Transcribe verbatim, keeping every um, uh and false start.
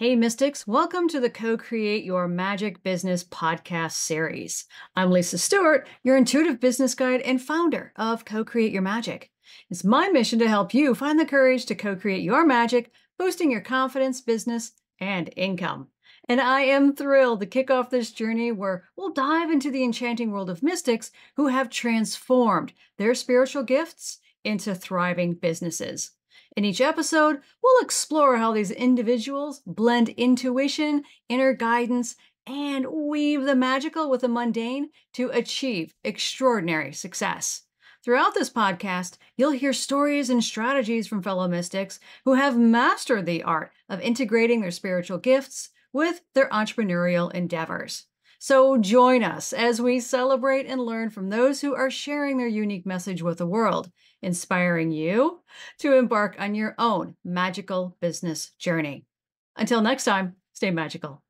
Hey Mystics, welcome to the Co-Create Your Magic Business podcast series. I'm Lisa Stewart, your intuitive business guide and founder of Co-Create Your Magic. It's my mission to help you find the courage to co-create your magic, boosting your confidence, business, and income. And I am thrilled to kick off this journey where we'll dive into the enchanting world of mystics who have transformed their spiritual gifts into thriving businesses. In each episode, we'll explore how these individuals blend intuition, inner guidance, and weave the magical with the mundane to achieve extraordinary success. Throughout this podcast, you'll hear stories and strategies from fellow mystics who have mastered the art of integrating their spiritual gifts with their entrepreneurial endeavors. So join us as we celebrate and learn from those who are sharing their unique message with the world, inspiring you to embark on your own magical business journey. Until next time, stay magical.